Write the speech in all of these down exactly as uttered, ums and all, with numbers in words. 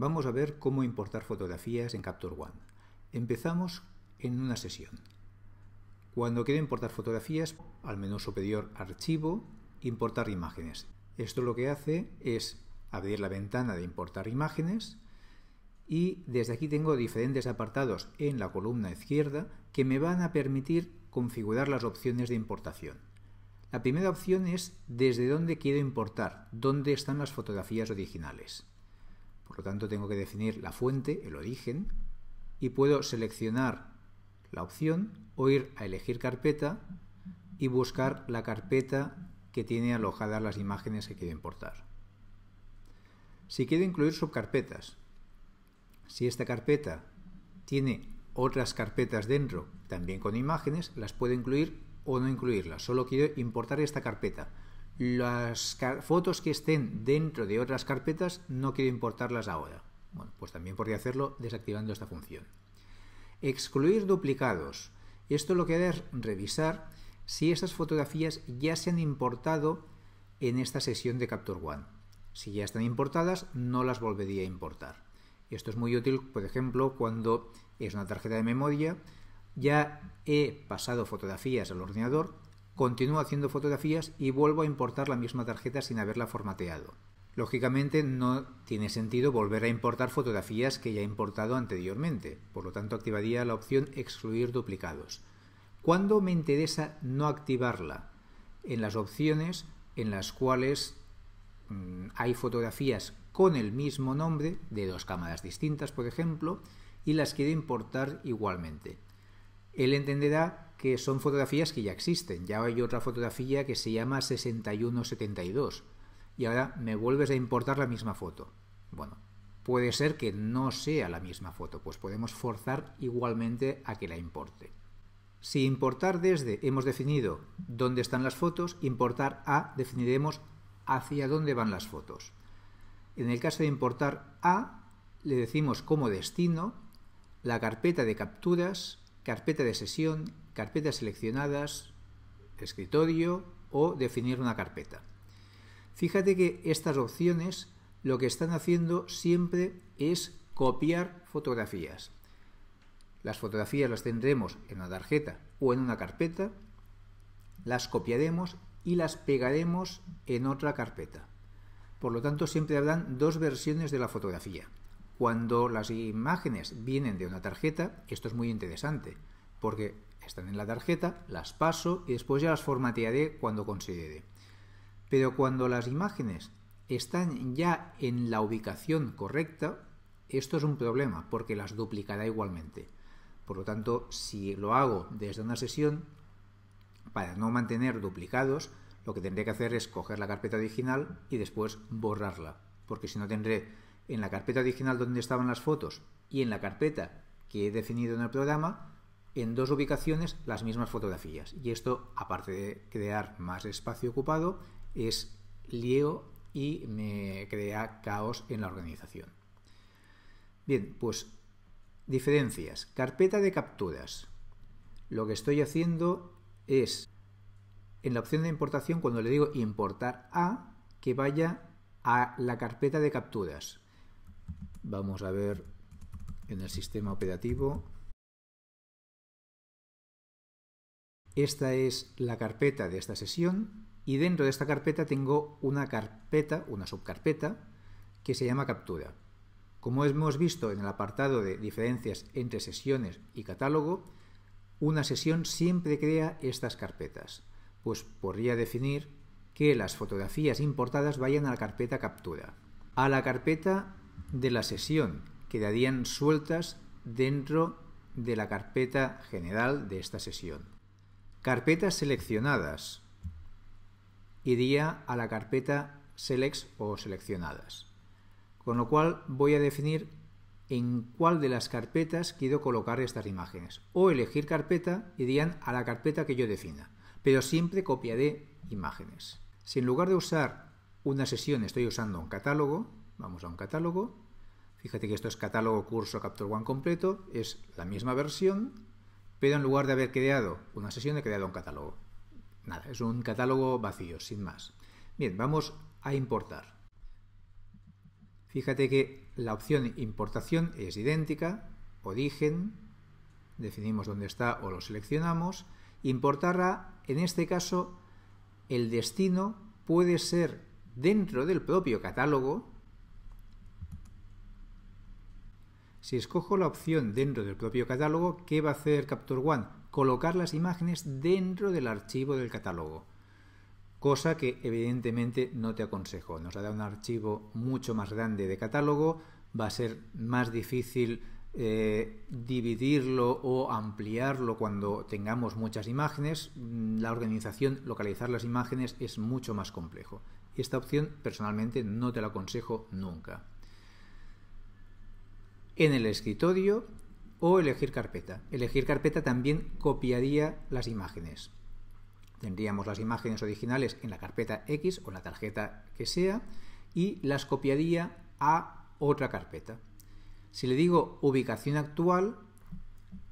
Vamos a ver cómo importar fotografías en Capture One. Empezamos en una sesión. Cuando quiera importar fotografías, al menú superior Archivo, Importar imágenes. Esto lo que hace es abrir la ventana de Importar imágenes y desde aquí tengo diferentes apartados en la columna izquierda que me van a permitir configurar las opciones de importación. La primera opción es desde dónde quiero importar, dónde están las fotografías originales. Por lo tanto, tengo que definir la fuente, el origen, y puedo seleccionar la opción o ir a elegir carpeta y buscar la carpeta que tiene alojadas las imágenes que quiero importar. Si quiero incluir subcarpetas, si esta carpeta tiene otras carpetas dentro, también con imágenes, las puedo incluir o no incluirlas. Solo quiero importar esta carpeta. Las fotos que estén dentro de otras carpetas no quiero importarlas ahora. Bueno, pues también podría hacerlo desactivando esta función. Excluir duplicados. Esto lo que hará es revisar si estas fotografías ya se han importado en esta sesión de Capture One. Si ya están importadas, no las volvería a importar. Esto es muy útil, por ejemplo, cuando es una tarjeta de memoria, ya he pasado fotografías al ordenador, continúo haciendo fotografías y vuelvo a importar la misma tarjeta sin haberla formateado. Lógicamente no tiene sentido volver a importar fotografías que ya he importado anteriormente, por lo tanto activaría la opción excluir duplicados. ¿Cuándo me interesa no activarla? En las opciones en las cuales mmm, hay fotografías con el mismo nombre, de dos cámaras distintas por ejemplo, y las quiero importar igualmente. Él entenderá que son fotografías que ya existen. Ya hay otra fotografía que se llama sesenta y uno setenta y dos y ahora me vuelves a importar la misma foto. Bueno, puede ser que no sea la misma foto, pues podemos forzar igualmente a que la importe. Si importar desde hemos definido dónde están las fotos, importar a definiremos hacia dónde van las fotos. En el caso de importar a, le decimos como destino la carpeta de capturas, carpeta de sesión, carpetas seleccionadas, escritorio o definir una carpeta. Fíjate que estas opciones lo que están haciendo siempre es copiar fotografías. Las fotografías las tendremos en una tarjeta o en una carpeta, las copiaremos y las pegaremos en otra carpeta. Por lo tanto, siempre habrán dos versiones de la fotografía. Cuando las imágenes vienen de una tarjeta, esto es muy interesante, porque están en la tarjeta, las paso y después ya las formatearé cuando considere. Pero cuando las imágenes están ya en la ubicación correcta, esto es un problema, porque las duplicará igualmente. Por lo tanto, si lo hago desde una sesión, para no mantener duplicados, lo que tendré que hacer es coger la carpeta original y después borrarla, porque si no tendré en la carpeta original donde estaban las fotos y en la carpeta que he definido en el programa, en dos ubicaciones las mismas fotografías. Y esto, aparte de crear más espacio ocupado, es lío y me crea caos en la organización. Bien, pues diferencias. Carpeta de capturas. Lo que estoy haciendo es, en la opción de importación, cuando le digo importar a, que vaya a la carpeta de capturas. Vamos a ver en el sistema operativo. Esta es la carpeta de esta sesión y dentro de esta carpeta tengo una carpeta, una subcarpeta, que se llama captura. Como hemos visto en el apartado de diferencias entre sesiones y catálogo, una sesión siempre crea estas carpetas. Pues podría definir que las fotografías importadas vayan a la carpeta captura. A la carpeta de la sesión quedarían sueltas dentro de la carpeta general de esta sesión. Carpetas seleccionadas iría a la carpeta selects o seleccionadas, con lo cual voy a definir en cuál de las carpetas quiero colocar estas imágenes, o elegir carpeta irían a la carpeta que yo defina, pero siempre copiaré imágenes. Si en lugar de usar una sesión estoy usando un catálogo, vamos a un catálogo, fíjate que esto es catálogo curso Capture One completo, es la misma versión, pero en lugar de haber creado una sesión he creado un catálogo. Nada, es un catálogo vacío, sin más. Bien, vamos a importar. Fíjate que La opción importación es idéntica, origen, definimos dónde está o lo seleccionamos. Importará, en este caso, el destino puede ser dentro del propio catálogo. Si escojo la opción dentro del propio catálogo, ¿qué va a hacer Capture One? Colocar las imágenes dentro del archivo del catálogo, cosa que evidentemente no te aconsejo. Nos hará un archivo mucho más grande de catálogo, va a ser más difícil eh, dividirlo o ampliarlo cuando tengamos muchas imágenes. La organización, localizar las imágenes es mucho más complejo. Esta opción personalmente no te la aconsejo nunca. En el escritorio o elegir carpeta. Elegir carpeta también copiaría las imágenes. Tendríamos las imágenes originales en la carpeta X o en la tarjeta que sea y las copiaría a otra carpeta. Si le digo ubicación actual,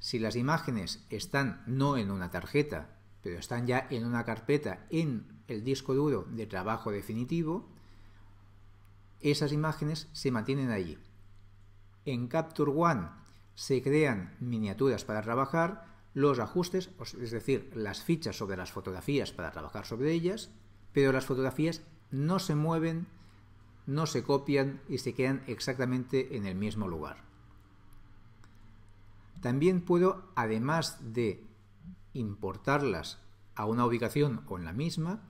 si las imágenes están no en una tarjeta, pero están ya en una carpeta en el disco duro de trabajo definitivo, esas imágenes se mantienen allí. En Capture One se crean miniaturas para trabajar, los ajustes, es decir, las fichas sobre las fotografías para trabajar sobre ellas, pero las fotografías no se mueven, no se copian y se quedan exactamente en el mismo lugar. También puedo, además de importarlas a una ubicación o en la misma,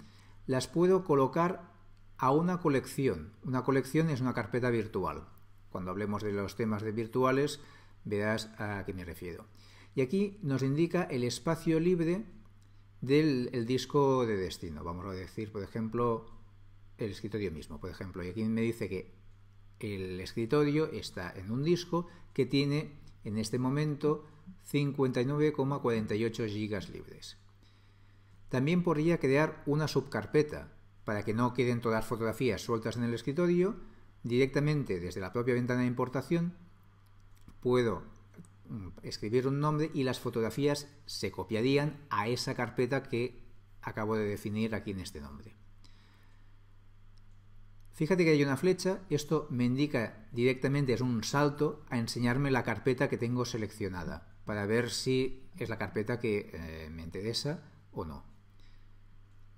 las puedo colocar a una colección. Una colección es una carpeta virtual. Cuando hablemos de los temas de virtuales, verás a qué me refiero. Y aquí nos indica el espacio libre del el disco de destino. Vamos a decir, por ejemplo, el escritorio mismo, por ejemplo. Y aquí me dice que el escritorio está en un disco que tiene en este momento cincuenta y nueve coma cuarenta y ocho gigas libres. También podría crear una subcarpeta para que no queden todas fotografías sueltas en el escritorio. Directamente desde la propia ventana de importación puedo escribir un nombre y las fotografías se copiarían a esa carpeta que acabo de definir aquí en este nombre. Fíjate que hay una flecha, esto me indica directamente, es un salto a enseñarme la carpeta que tengo seleccionada para ver si es la carpeta que eh, me interesa o no.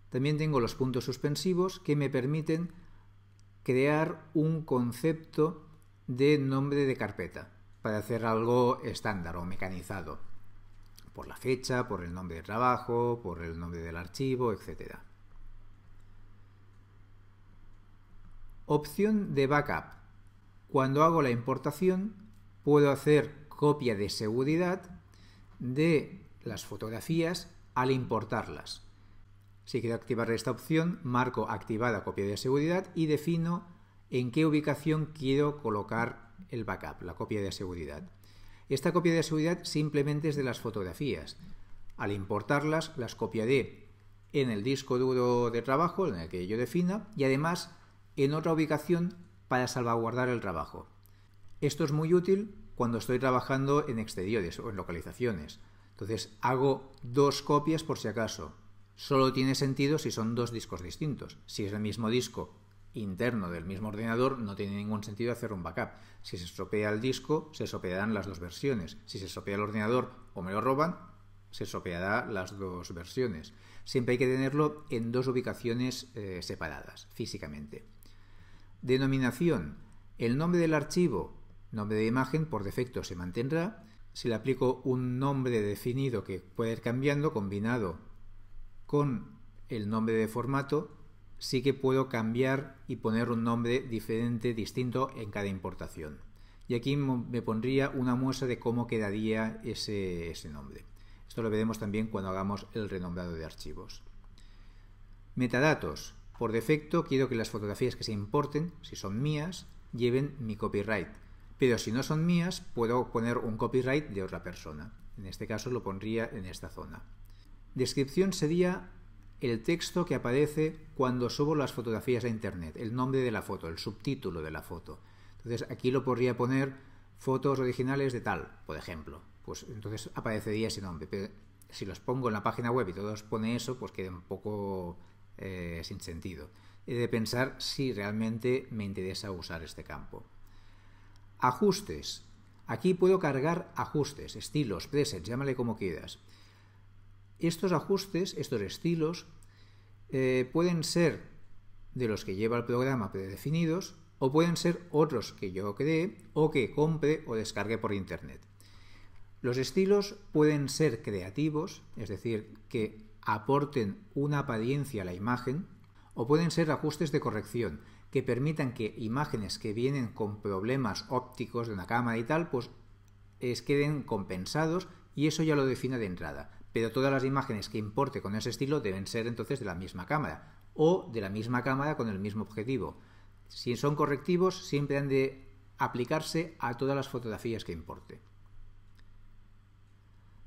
También tengo los puntos suspensivos que me permiten crear un concepto de nombre de carpeta, para hacer algo estándar o mecanizado, por la fecha, por el nombre de trabajo, por el nombre del archivo, etcétera. Opción de backup. Cuando hago la importación, puedo hacer copia de seguridad de las fotografías al importarlas. Si quiero activar esta opción, marco activada copia de seguridad y defino en qué ubicación quiero colocar el backup, la copia de seguridad. Esta copia de seguridad simplemente es de las fotografías. Al importarlas, las copiaré en el disco duro de trabajo, en el que yo defina, y además en otra ubicación para salvaguardar el trabajo. Esto es muy útil cuando estoy trabajando en exteriores o en localizaciones. Entonces hago dos copias por si acaso. Solo tiene sentido si son dos discos distintos. Si es el mismo disco interno del mismo ordenador, no tiene ningún sentido hacer un backup. Si se estropea el disco, se estropearán las dos versiones. Si se estropea el ordenador o me lo roban, se estropeará las dos versiones. Siempre hay que tenerlo en dos ubicaciones eh, separadas, físicamente. Denominación. El nombre del archivo, nombre de imagen, por defecto se mantendrá. Si le aplico un nombre definido que puede ir cambiando, combinado con el nombre de formato, sí que puedo cambiar y poner un nombre diferente, distinto en cada importación. Y aquí me pondría una muestra de cómo quedaría ese, ese nombre. Esto lo veremos también cuando hagamos el renombrado de archivos. Metadatos. Por defecto quiero que las fotografías que se importen, si son mías, lleven mi copyright. Pero si no son mías, puedo poner un copyright de otra persona. En este caso lo pondría en esta zona. Descripción sería el texto que aparece cuando subo las fotografías a internet, el nombre de la foto, el subtítulo de la foto. Entonces aquí lo podría poner fotos originales de tal, por ejemplo. Pues entonces aparecería ese nombre. Pero si los pongo en la página web y todos pone eso, pues queda un poco eh, sin sentido. He de pensar si realmente me interesa usar este campo. Ajustes. Aquí puedo cargar ajustes, estilos, presets, llámale como quieras. Estos ajustes, estos estilos, eh, pueden ser de los que lleva el programa predefinidos o pueden ser otros que yo cree o que compre o descargue por internet. Los estilos pueden ser creativos, es decir, que aporten una apariencia a la imagen, o pueden ser ajustes de corrección, que permitan que imágenes que vienen con problemas ópticos de una cámara y tal, pues es queden compensados, y eso ya lo define de entrada. Pero todas las imágenes que importe con ese estilo deben ser entonces de la misma cámara, o de la misma cámara con el mismo objetivo. Si son correctivos, siempre han de aplicarse a todas las fotografías que importe.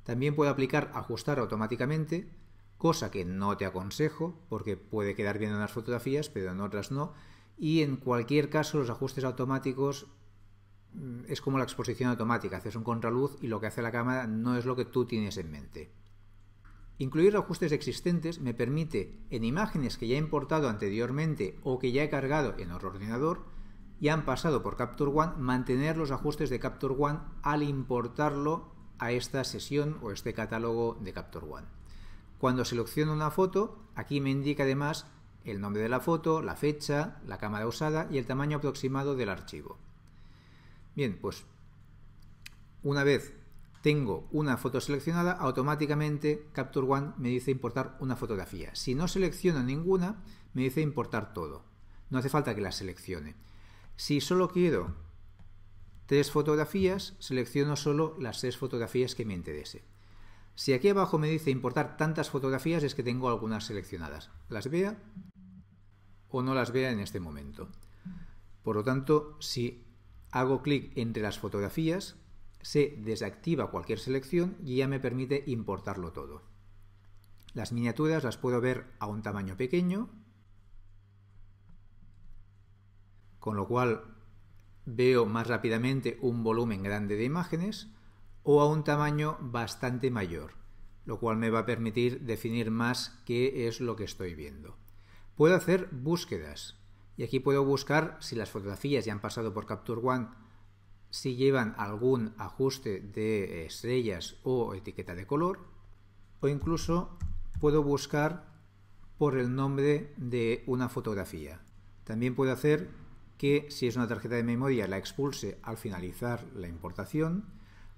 También puedo aplicar ajustar automáticamente, cosa que no te aconsejo porque puede quedar bien en unas fotografías pero en otras no, y en cualquier caso los ajustes automáticos es como la exposición automática, haces un contraluz y lo que hace la cámara no es lo que tú tienes en mente. Incluir ajustes existentes me permite en imágenes que ya he importado anteriormente o que ya he cargado en otro ordenador y han pasado por Capture One, mantener los ajustes de Capture One al importarlo a esta sesión o este catálogo de Capture One. Cuando selecciono una foto, aquí me indica además el nombre de la foto, la fecha, la cámara usada y el tamaño aproximado del archivo. Bien, pues una vez tengo una foto seleccionada, automáticamente Capture One me dice importar una fotografía. Si no selecciono ninguna, me dice importar todo. No hace falta que la seleccione. Si solo quiero tres fotografías, selecciono solo las tres fotografías que me interese. Si aquí abajo me dice importar tantas fotografías es que tengo algunas seleccionadas. Las vea o no las vea en este momento. Por lo tanto, si hago clic entre las fotografías, se desactiva cualquier selección y ya me permite importarlo todo. Las miniaturas las puedo ver a un tamaño pequeño, con lo cual veo más rápidamente un volumen grande de imágenes o a un tamaño bastante mayor, lo cual me va a permitir definir más qué es lo que estoy viendo. Puedo hacer búsquedas y aquí puedo buscar si las fotografías ya han pasado por Capture One, si llevan algún ajuste de estrellas o etiqueta de color, o incluso puedo buscar por el nombre de una fotografía. También puedo hacer que si es una tarjeta de memoria la expulse al finalizar la importación,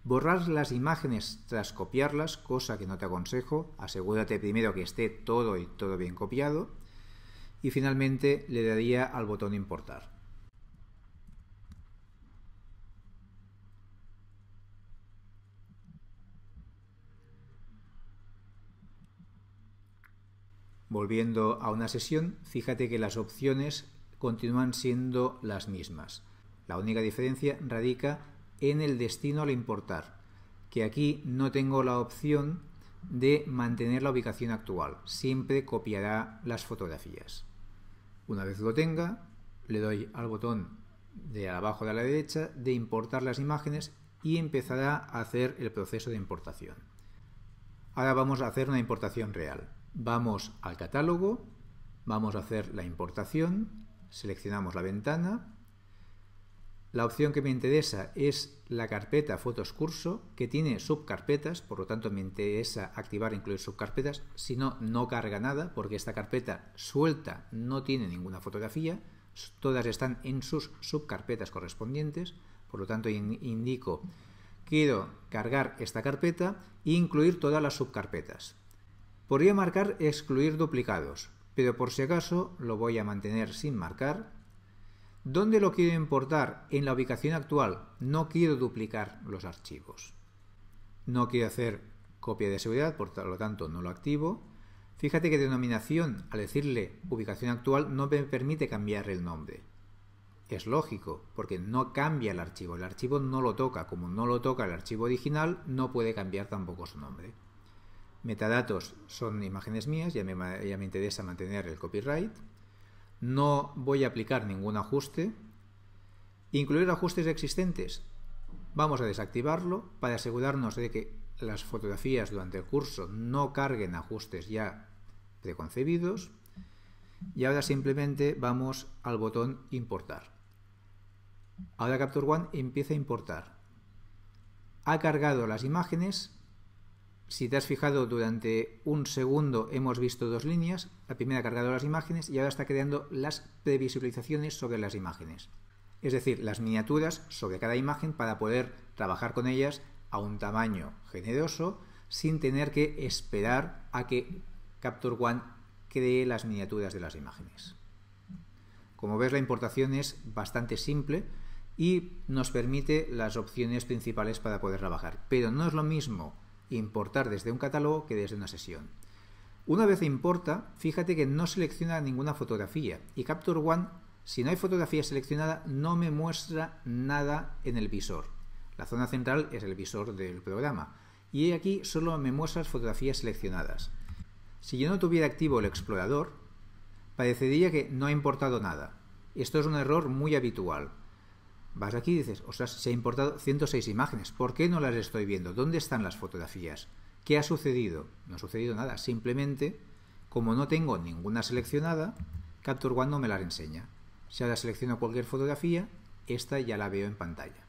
borrar las imágenes tras copiarlas, cosa que no te aconsejo, asegúrate primero que esté todo y todo bien copiado, y finalmente le daría al botón importar. Volviendo a una sesión, fíjate que las opciones continúan siendo las mismas. La única diferencia radica en el destino al importar, que aquí no tengo la opción de mantener la ubicación actual, siempre copiará las fotografías. Una vez lo tenga, le doy al botón de abajo de la derecha de importar las imágenes y empezará a hacer el proceso de importación. Ahora vamos a hacer una importación real. Vamos al catálogo, vamos a hacer la importación, seleccionamos la ventana, la opción que me interesa es la carpeta Fotos Curso, que tiene subcarpetas, por lo tanto me interesa activar e incluir subcarpetas, si no, no carga nada, porque esta carpeta suelta no tiene ninguna fotografía, todas están en sus subcarpetas correspondientes, por lo tanto indico, quiero cargar esta carpeta e incluir todas las subcarpetas. Podría marcar excluir duplicados, pero por si acaso lo voy a mantener sin marcar. ¿Dónde lo quiero importar? En la ubicación actual. No quiero duplicar los archivos. No quiero hacer copia de seguridad, por lo tanto no lo activo. Fíjate que denominación, al decirle ubicación actual, no me permite cambiar el nombre. Es lógico, porque no cambia el archivo. El archivo no lo toca. Como no lo toca el archivo original, no puede cambiar tampoco su nombre. Metadatos son imágenes mías, ya me, ya me interesa mantener el copyright. No voy a aplicar ningún ajuste. Incluir ajustes existentes. Vamos a desactivarlo para asegurarnos de que las fotografías durante el curso no carguen ajustes ya preconcebidos. Y ahora simplemente vamos al botón importar. Ahora Capture One empieza a importar. Ha cargado las imágenes. Si te has fijado, durante un segundo hemos visto dos líneas. La primera ha cargado las imágenes y ahora está creando las previsualizaciones sobre las imágenes. Es decir, las miniaturas sobre cada imagen para poder trabajar con ellas a un tamaño generoso sin tener que esperar a que Capture One cree las miniaturas de las imágenes. Como ves, la importación es bastante simple y nos permite las opciones principales para poder trabajar. Pero no es lo mismo importar desde un catálogo que desde una sesión. Una vez importa, fíjate que no selecciona ninguna fotografía y Capture One, si no hay fotografía seleccionada, no me muestra nada en el visor. La zona central es el visor del programa y aquí solo me muestra las fotografías seleccionadas. Si yo no tuviera activo el explorador, parecería que no ha importado nada. Esto es un error muy habitual. Vas aquí y dices, ostras, se ha importado ciento seis imágenes, ¿por qué no las estoy viendo? ¿Dónde están las fotografías? ¿Qué ha sucedido? No ha sucedido nada, simplemente, como no tengo ninguna seleccionada, Capture One no me las enseña. Si ahora selecciono cualquier fotografía, esta ya la veo en pantalla.